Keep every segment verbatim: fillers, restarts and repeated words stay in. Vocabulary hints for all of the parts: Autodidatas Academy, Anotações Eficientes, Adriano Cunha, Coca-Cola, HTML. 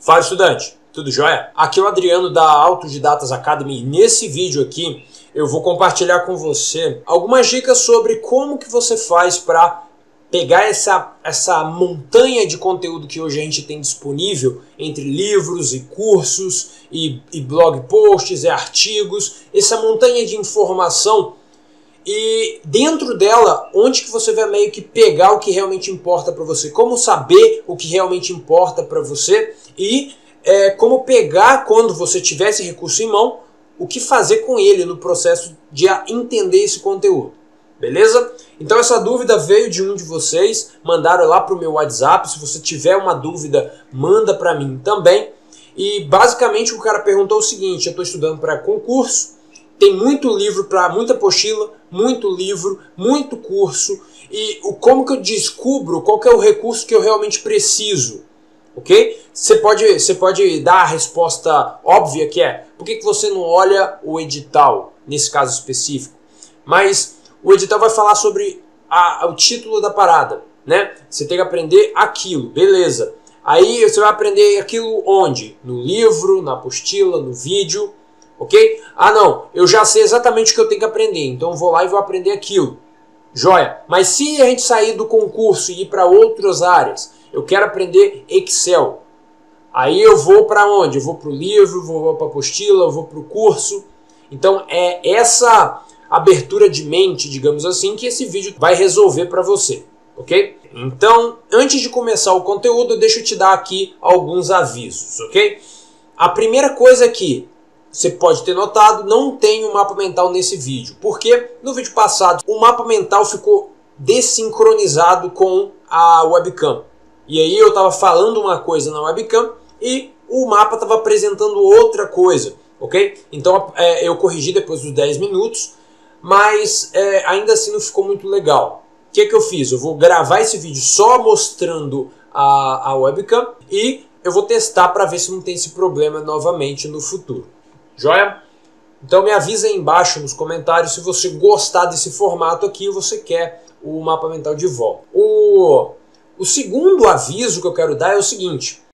Fala, estudante! Tudo jóia? Aqui é o Adriano da Autodidatas Academy e nesse vídeo aqui eu vou compartilhar com você algumas dicas sobre como que você faz para pegar essa, essa montanha de conteúdo que hoje a gente tem disponível entre livros e cursos e, e blog posts e artigos, essa montanha de informação e dentro dela, onde que você vai meio que pegar o que realmente importa para você, como saber o que realmente importa para você e é, como pegar, quando você tiver esse recurso em mão, o que fazer com ele no processo de entender esse conteúdo, beleza? Então essa dúvida veio de um de vocês, mandaram lá para o meu WhatsApp, se você tiver uma dúvida, manda para mim também. E basicamente o cara perguntou o seguinte: eu estou estudando para concurso, tem muito livro, para muita apostila, muito livro, muito curso. E o, como que eu descubro qual que é o recurso que eu realmente preciso? Ok? Você pode, você pode dar a resposta óbvia, que é: por que, que você não olha o edital, nesse caso específico? Mas o edital vai falar sobre a, o título da parada, né? Você tem que aprender aquilo, beleza. Aí você vai aprender aquilo onde? No livro, na apostila, no vídeo. Ok? Ah não, eu já sei exatamente o que eu tenho que aprender, então eu vou lá e vou aprender aquilo. Joia! Mas se a gente sair do concurso e ir para outras áreas, eu quero aprender Excel. Aí eu vou para onde? Eu vou para o livro, vou para a apostila, eu vou para o curso. Então é essa abertura de mente, digamos assim, que esse vídeo vai resolver para você. Ok? Então, antes de começar o conteúdo, deixa eu te dar aqui alguns avisos. Ok? A primeira coisa é que você pode ter notado, não tem um mapa mental nesse vídeo, porque no vídeo passado o mapa mental ficou desincronizado com a webcam. E aí eu estava falando uma coisa na webcam e o mapa estava apresentando outra coisa, ok? Então é, eu corrigi depois dos dez minutos, mas é, ainda assim não ficou muito legal. O que, que eu fiz? Eu vou gravar esse vídeo só mostrando a, a webcam e eu vou testar para ver se não tem esse problema novamente no futuro. Joia? Então me avisa aí embaixo nos comentários se você gostar desse formato aqui e você quer o mapa mental de volta. O, o segundo aviso que eu quero dar é o seguinte.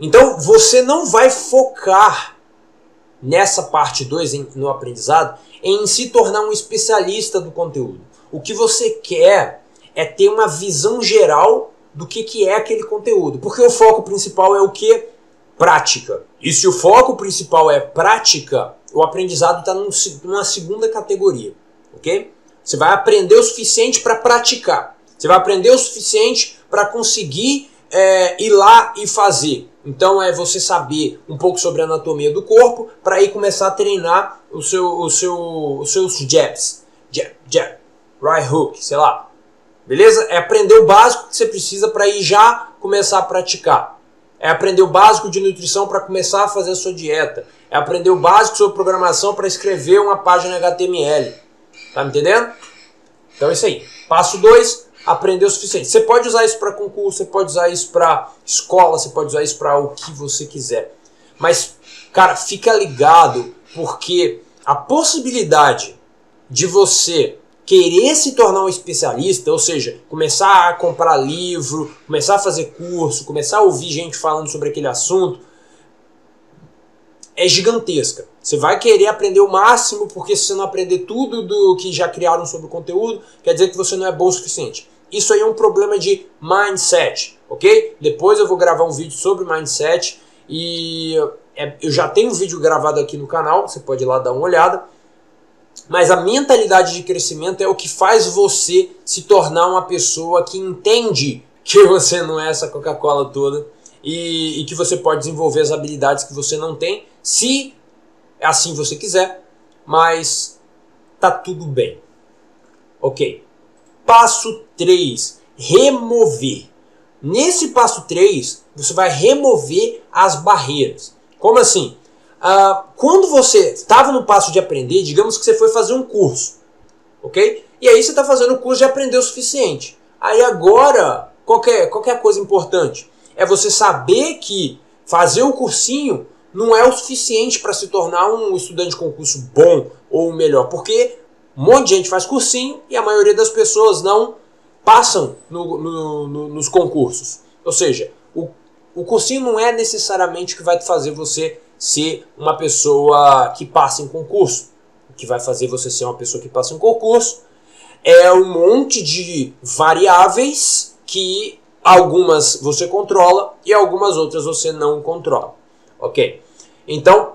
Então, você não vai focar nessa parte dois, em, no aprendizado, em se tornar um especialista do conteúdo. O que você quer é ter uma visão geral do que, que é aquele conteúdo. Porque o foco principal é o quê? Prática. E se o foco principal é prática, o aprendizado está numa segunda categoria. Ok? Você vai aprender o suficiente para praticar. Você vai aprender o suficiente para conseguir é, ir lá e fazer. Então é você saber um pouco sobre a anatomia do corpo para aí começar a treinar o seu, o seu, os seus jabs. Jab, jab, right hook, sei lá. Beleza? É aprender o básico que você precisa para aí já começar a praticar. É aprender o básico de nutrição para começar a fazer a sua dieta. É aprender o básico sobre programação para escrever uma página H T M L. Tá me entendendo? Então é isso aí. Passo dois, aprender o suficiente. Você pode usar isso para concurso, você pode usar isso para escola, você pode usar isso para o que você quiser. Mas, cara, fica ligado, porque a possibilidade de você querer se tornar um especialista, ou seja, começar a comprar livro, começar a fazer curso, começar a ouvir gente falando sobre aquele assunto, é gigantesca. Você vai querer aprender o máximo, porque se você não aprender tudo do que já criaram sobre o conteúdo, quer dizer que você não é bom o suficiente. Isso aí é um problema de mindset, ok? Depois eu vou gravar um vídeo sobre mindset e eu já tenho um vídeo gravado aqui no canal, você pode ir lá dar uma olhada. Mas a mentalidade de crescimento é o que faz você se tornar uma pessoa que entende que você não é essa Coca-Cola toda e, e que você pode desenvolver as habilidades que você não tem, se assim você quiser, mas tá tudo bem. Ok. Passo três. Remover. Nesse passo três, você vai remover as barreiras. Como assim? Uh, quando você estava no passo de aprender, digamos que você foi fazer um curso, ok? E aí você está fazendo o curso de aprender o suficiente. Aí agora, qualquer, qualquer coisa importante é você saber que fazer o cursinho não é o suficiente para se tornar um estudante de concurso bom ou melhor, porque um monte de gente faz cursinho e a maioria das pessoas não passam no, no, no, nos concursos. Ou seja, o, o cursinho não é necessariamente o que vai fazer você ser uma pessoa que passa em concurso. O que vai fazer você ser uma pessoa que passa em concurso é um monte de variáveis que algumas você controla e algumas outras você não controla. Ok? Então,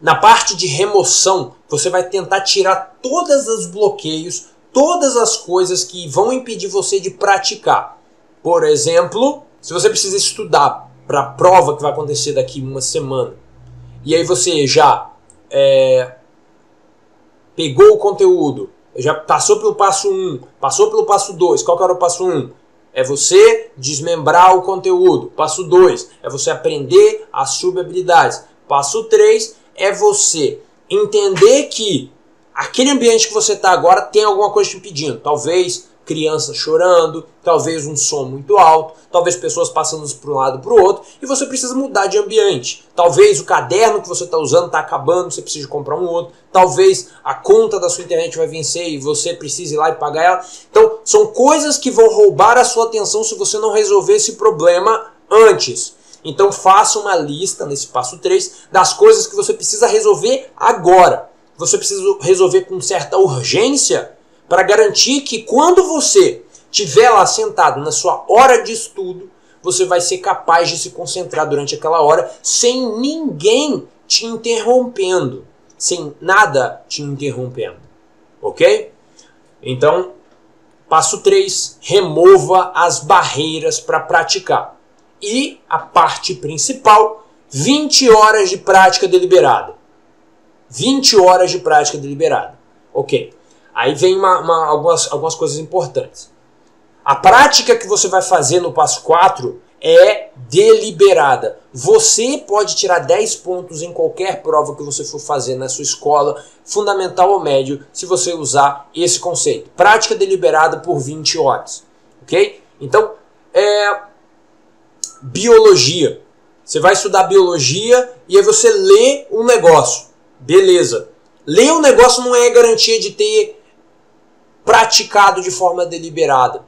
na parte de remoção, você vai tentar tirar todos os bloqueios, todas as coisas que vão impedir você de praticar. Por exemplo, se você precisa estudar para a prova que vai acontecer daqui uma semana, e aí você já é, pegou o conteúdo, já passou pelo passo um, passou pelo passo dois, qual que era o passo um? É você desmembrar o conteúdo. Passo dois, é você aprender as sub-habilidades. Passo três, é você entender que aquele ambiente que você está agora tem alguma coisa te impedindo, talvez crianças chorando, talvez um som muito alto, talvez pessoas passando para um lado para o outro, e você precisa mudar de ambiente. Talvez o caderno que você está usando está acabando, você precisa comprar um outro. Talvez a conta da sua internet vai vencer e você precisa ir lá e pagar ela. Então, são coisas que vão roubar a sua atenção se você não resolver esse problema antes. Então, faça uma lista, nesse passo três, das coisas que você precisa resolver agora. Você precisa resolver com certa urgência, para garantir que quando você estiver lá sentado na sua hora de estudo, você vai ser capaz de se concentrar durante aquela hora sem ninguém te interrompendo, sem nada te interrompendo, ok? Então, passo três, remova as barreiras para praticar. E a parte principal, vinte horas de prática deliberada. vinte horas de prática deliberada, ok? Aí vem uma, uma, algumas, algumas coisas importantes. A prática que você vai fazer no passo quatro é deliberada. Você pode tirar dez pontos em qualquer prova que você for fazer na sua escola, fundamental ou médio, se você usar esse conceito. Prática deliberada por vinte horas. Ok? Então, é... biologia. Você vai estudar biologia e aí você lê um negócio. Beleza. Ler um negócio não é garantia de ter praticado de forma deliberada.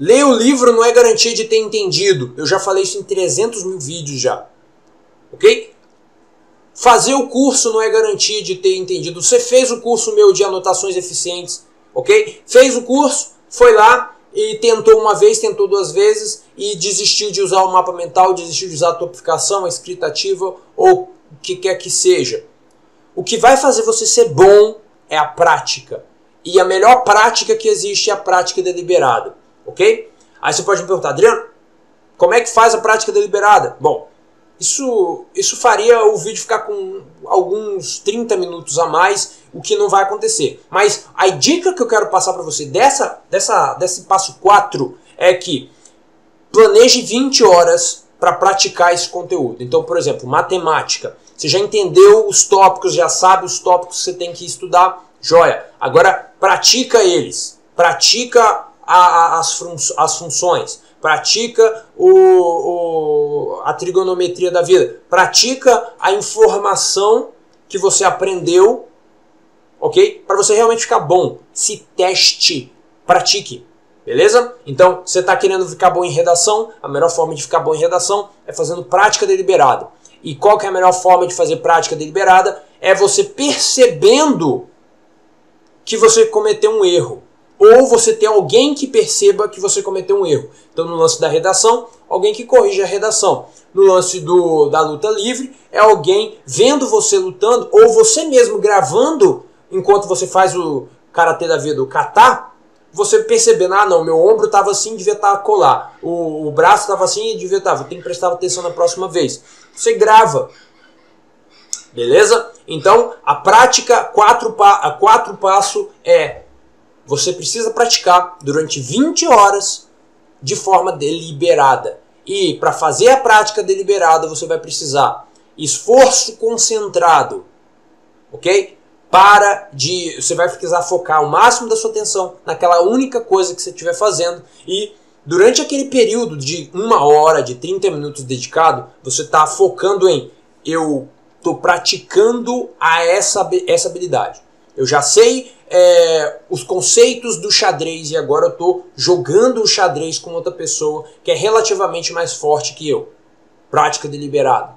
Ler o livro não é garantia de ter entendido. Eu já falei isso em trezentos mil vídeos já. Ok? Fazer o curso não é garantia de ter entendido. Você fez o curso meu de anotações eficientes. Ok? Fez o curso, foi lá e tentou uma vez, tentou duas vezes e desistiu de usar o mapa mental, desistiu de usar a topificação, a escrita ativa ou o que quer que seja. O que vai fazer você ser bom é a prática. E a melhor prática que existe é a prática deliberada. Ok? Aí você pode me perguntar, Adriano, como é que faz a prática deliberada? Bom, isso, isso faria o vídeo ficar com alguns trinta minutos a mais, o que não vai acontecer. Mas a dica que eu quero passar para você dessa, dessa, desse passo quatro é que planeje vinte horas para praticar esse conteúdo. Então, por exemplo, matemática. Você já entendeu os tópicos, já sabe os tópicos que você tem que estudar. Joia. Agora, pratica eles. Pratica a, a, as, fun as funções. Pratica o, o, a trigonometria da vida. Pratica a informação que você aprendeu, ok? Para você realmente ficar bom. Se teste. Pratique. Beleza? Então, você está querendo ficar bom em redação? A melhor forma de ficar bom em redação é fazendo prática deliberada. E qual que é a melhor forma de fazer prática deliberada? É você percebendo que você cometeu um erro. Ou você tem alguém que perceba que você cometeu um erro. Então, no lance da redação, alguém que corrige a redação. No lance do, da luta livre, é alguém vendo você lutando, ou você mesmo gravando, enquanto você faz o karatê da vida, o kata, você percebendo, ah não, meu ombro estava assim, devia estar colar. O, o braço estava assim, devia estar, vou ter que prestar atenção na próxima vez. Você grava. Beleza? Então, a prática, quatro, a quatro passo é... Você precisa praticar durante vinte horas de forma deliberada. E para fazer a prática deliberada, você vai precisar esforço concentrado, ok? Para de, você vai precisar focar o máximo da sua atenção naquela única coisa que você estiver fazendo. E durante aquele período de uma hora, de trinta minutos dedicado, você está focando em eu estou praticando a essa, essa habilidade. Eu já sei é, os conceitos do xadrez e agora eu estou jogando o xadrez com outra pessoa que é relativamente mais forte que eu. Prática deliberada.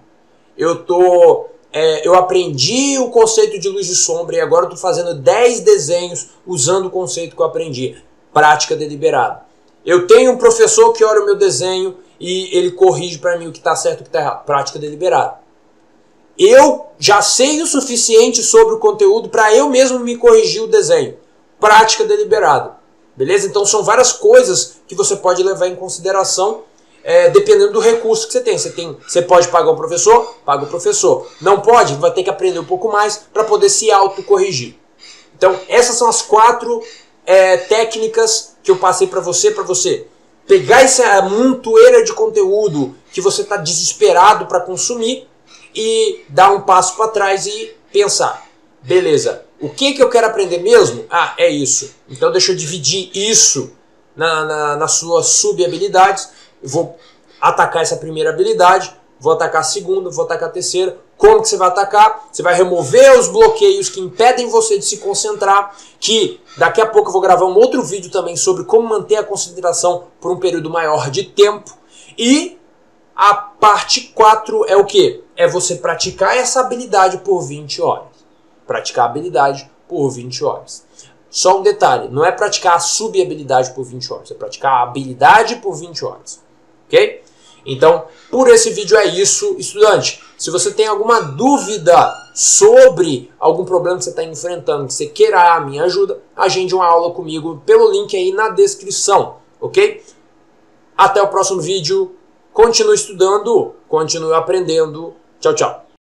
Eu, tô, é, eu aprendi o conceito de luz e sombra e agora estou fazendo dez desenhos usando o conceito que eu aprendi. Prática deliberada. Eu tenho um professor que olha o meu desenho e ele corrige para mim o que está certo e o que está errado. Prática deliberada. Eu já sei o suficiente sobre o conteúdo para eu mesmo me corrigir o desenho. Prática deliberada. Beleza? Então são várias coisas que você pode levar em consideração é, dependendo do recurso que você tem. Você tem, você pode pagar o professor? Paga o professor. Não pode? Vai ter que aprender um pouco mais para poder se autocorrigir. Então essas são as quatro é, técnicas que eu passei para você, para você pegar essa montoeira de conteúdo que você está desesperado para consumir e dar um passo para trás e pensar, beleza, o que, que eu quero aprender mesmo? Ah, é isso. Então deixa eu dividir isso na, na, nas suas sub-habilidades. Vou atacar essa primeira habilidade, vou atacar a segunda, vou atacar a terceira. Como que você vai atacar? Você vai remover os bloqueios que impedem você de se concentrar, que daqui a pouco eu vou gravar um outro vídeo também sobre como manter a concentração por um período maior de tempo. E a parte quatro é o quê? É você praticar essa habilidade por vinte horas. Praticar a habilidade por vinte horas. Só um detalhe, não é praticar a sub-habilidade por vinte horas, é praticar a habilidade por vinte horas. Ok? Então, por esse vídeo é isso, estudante. Se você tem alguma dúvida sobre algum problema que você está enfrentando, que você queira a minha ajuda, agende uma aula comigo pelo link aí na descrição. Ok? Até o próximo vídeo. Continue estudando, continue aprendendo. Tchau, tchau.